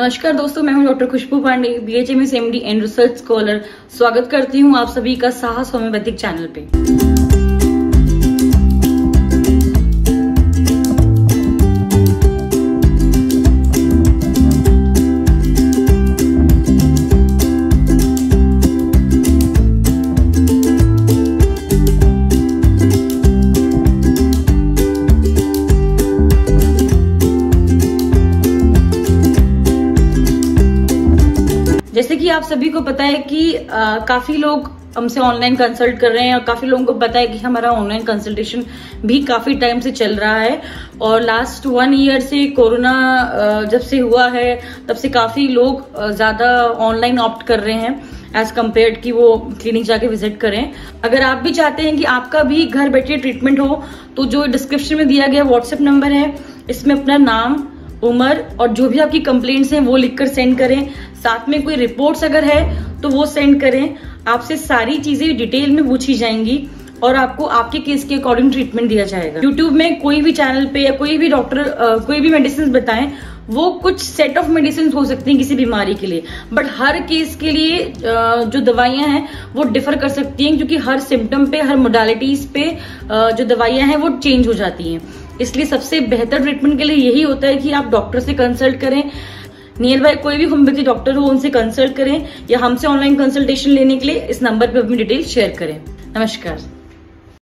नमस्कार दोस्तों, मैं हूं doctor Khushboo Pandey, BHMS MD and research scholar. स्वागत करती हूं आप सभी का साहस होम्योपैथिक चैनल पे। जैसे कि आप सभी को पता है कि काफी लोग हमसे ऑनलाइन कंसल्ट कर रहे हैं और काफी लोगों को पता है कि हमारा ऑनलाइन कंसल्टेशन भी काफी टाइम से चल रहा है। और लास्ट 1 ईयर से कोरोना जब से हुआ है तब से काफी लोग ज्यादा ऑनलाइन ऑप्ट कर रहे हैं एज कम्पेयर कि वो क्लिनिक जाके विजिट करें। अगर आप भी चाहते हैं कि आपका भी घर बैठे ट्रीटमेंट हो तो जो डिस्क्रिप्शन में दिया गया व्हाट्सएप नंबर है, इसमें अपना नाम, उम्र और जो भी आपकी कंप्लेंट्स हैं वो लिखकर सेंड करें। साथ में कोई रिपोर्ट्स अगर है तो वो सेंड करें। आपसे सारी चीजें डिटेल में पूछी जाएंगी और आपको आपके केस के अकॉर्डिंग ट्रीटमेंट दिया जाएगा। यूट्यूब में कोई भी चैनल पे या कोई भी डॉक्टर कोई भी मेडिसिन बताएं, वो कुछ सेट ऑफ मेडिसिन हो सकती हैं किसी बीमारी के लिए, बट हर केस के लिए जो दवाइयां हैं वो डिफर कर सकती हैं, क्योंकि हर सिम्टम पे, हर मोडालिटीज पे जो दवाइयां हैं वो चेंज हो जाती हैं। इसलिए सबसे बेहतर ट्रीटमेंट के लिए यही होता है कि आप डॉक्टर से कंसल्ट करें। नियर बाय कोई भी होम्योपैथी डॉक्टर हो, उनसे कंसल्ट करें या हमसे ऑनलाइन कंसल्टेशन लेने के लिए इस नंबर पर अपनी डिटेल शेयर करें। नमस्कार।